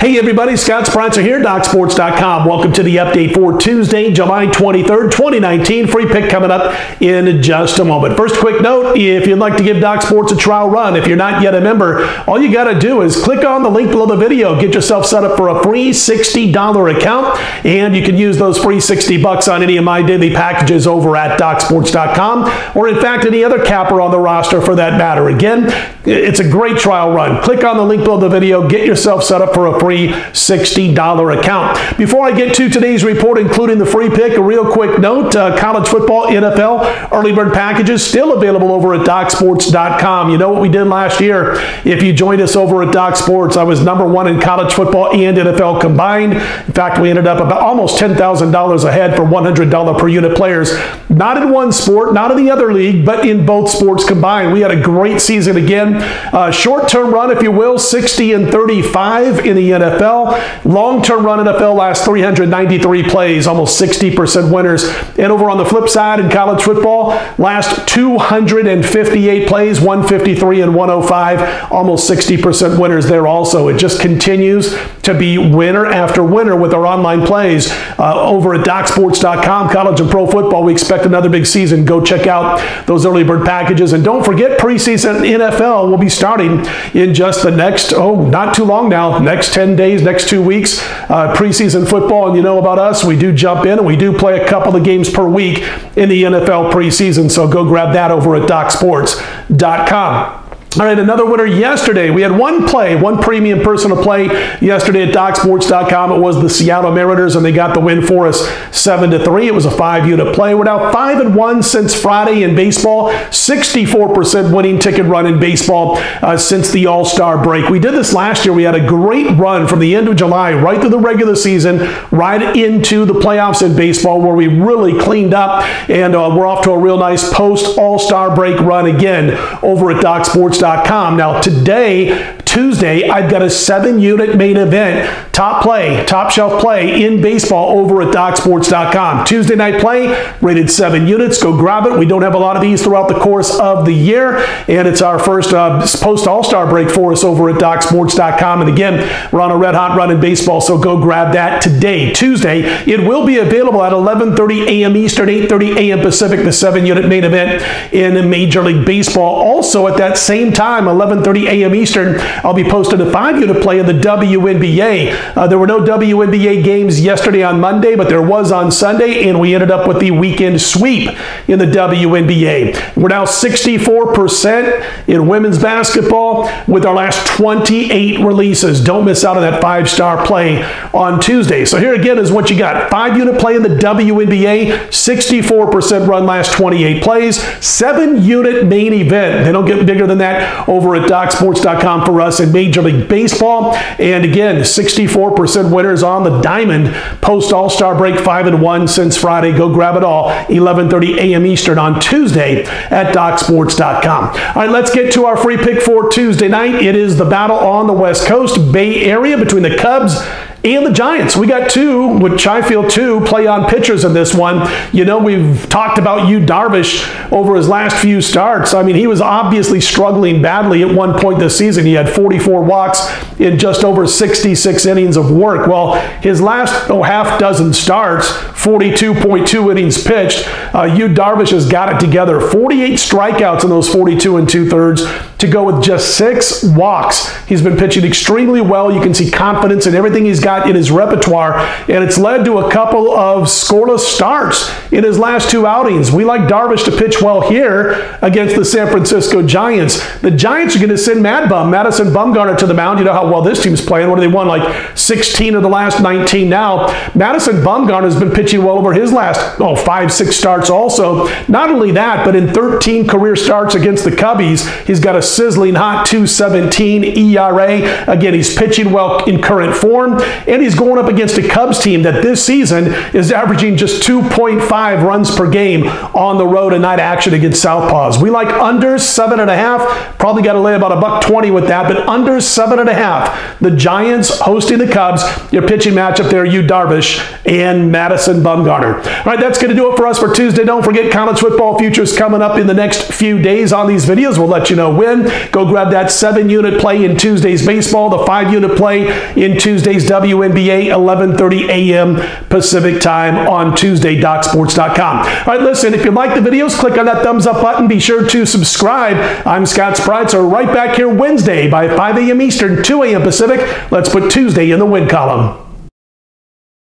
Hey everybody, Scott Spreitzer here, Docsports.com. Welcome to the update for Tuesday, July 23rd, 2019. Free pick coming up in just a moment. First, quick note, if you'd like to give Doc Sports a trial run, if you're not yet a member, all you got to do is click on the link below the video, get yourself set up for a free $60 account, and you can use those free $60 on any of my daily packages over at Docsports.com, or in fact, any other capper on the roster for that matter. Again, it's a great trial run. Click on the link below the video, get yourself set up for a free $60 account. Before I get to today's report, including the free pick, a real quick note, college football, NFL, early bird packages still available over at Docsports.com. You know what we did last year? If you joined us over at Doc Sports, I was #1 in college football and NFL combined. In fact, we ended up about almost $10,000 ahead for $100 per unit players. Not in one sport, not in the other league, but in both sports combined. We had a great season again. Short-term run, if you will, 60-35 in the NFL. Long-term run NFL last 393 plays, almost 60% winners. And over on the flip side in college football, last 258 plays, 153 and 105, almost 60% winners there also. It just continues to be winner after winner with our online plays over at Docsports.com. College and pro football, we expect another big season. Go check out those early bird packages. And don't forget, preseason NFL will be starting in just the next, not too long now, next 10 days, next 2 weeks, preseason football. And you know about us, we do jump in and we do play a couple of games per week in the NFL preseason. So go grab that over at Docsports.com. All right, another winner yesterday. We had one premium personal play yesterday at DocSports.com. It was the Seattle Mariners, and they got the win for us 7-3. It was a 5-unit play. We're now 5-1 since Friday in baseball, 64% winning ticket run in baseball since the All-Star break. We did this last year. We had a great run from the end of July right through the regular season, right into the playoffs in baseball where we really cleaned up, and we're off to a real nice post-All-Star break run again over at DocSports.com. Now today, Tuesday, I've got a 7-unit main event, top shelf play in baseball over at DocSports.com. Tuesday night play, rated 7 units. Go grab it. We don't have a lot of these throughout the course of the year, and it's our first post-All-Star break for us over at DocSports.com. And again, we're on a red-hot run in baseball, so go grab that today, Tuesday. It will be available at 11:30 a.m. Eastern, 8:30 a.m. Pacific, the 7-unit main event in Major League Baseball. Also at that same time, 11:30 a.m. Eastern, I'll be posting a 5-unit play in the WNBA. There were no WNBA games yesterday on Monday, but there was on Sunday, and we ended up with the weekend sweep in the WNBA. We're now 64% in women's basketball with our last 28 releases. Don't miss out on that 5-star play on Tuesday. So here again is what you got. 5-unit play in the WNBA, 64% run last 28 plays, 7-unit main event. They don't get bigger than that over at DocSports.com for us in Major League Baseball. And again, 64% winners on the diamond post All-Star break, 5-1 since Friday. Go grab it all, 11:30 a.m. Eastern on Tuesday at DocSports.com. All right, let's get to our free pick for Tuesday night. It is the battle on the West Coast, Bay Area, between the Cubs and the Giants. We got two play-on pitchers in this one. You know, we've talked about Yu Darvish over his last few starts. I mean, he was obviously struggling badly at one point this season. He had 44 walks in just over 66 innings of work. Well, his last half dozen starts, 42.2 innings pitched, Yu Darvish has got it together. 48 strikeouts in those 42 2/3 to go with just 6 walks. He's been pitching extremely well. You can see confidence in everything he's got in his repertoire, and it's led to a couple of scoreless starts in his last 2 outings. We like Darvish to pitch well here against the San Francisco Giants. The Giants are going to send Madison Bumgarner to the mound. You know how well this team's playing. What do they won? Like 16 of the last 19 now. Madison Bumgarner has been pitching well over his last 5-6 starts also. Not only that, but in 13 career starts against the Cubbies, he's got a sizzling hot 2.17 ERA. Again, he's pitching well in current form. And he's going up against a Cubs team that this season is averaging just 2.5 runs per game on the road in night action against Southpaws. We like under 7.5. Probably got to lay about $1.20 with that, but under 7.5. The Giants hosting the Cubs. Your pitching matchup there, Yu Darvish and Madison Bumgarner. All right, that's going to do it for us for Tuesday. Don't forget college football futures coming up in the next few days on these videos. We'll let you know when. in. Go grab that 7-unit play in Tuesday's baseball, the 5-unit play in Tuesday's WNBA, 11:30 a.m. Pacific time on Tuesday, DocSports.com. All right, listen, if you like the videos, click on that thumbs up button. Be sure to subscribe. I'm Scott Spreitzer, right back here Wednesday by 5 a.m. Eastern, 2 a.m. Pacific. Let's put Tuesday in the win column.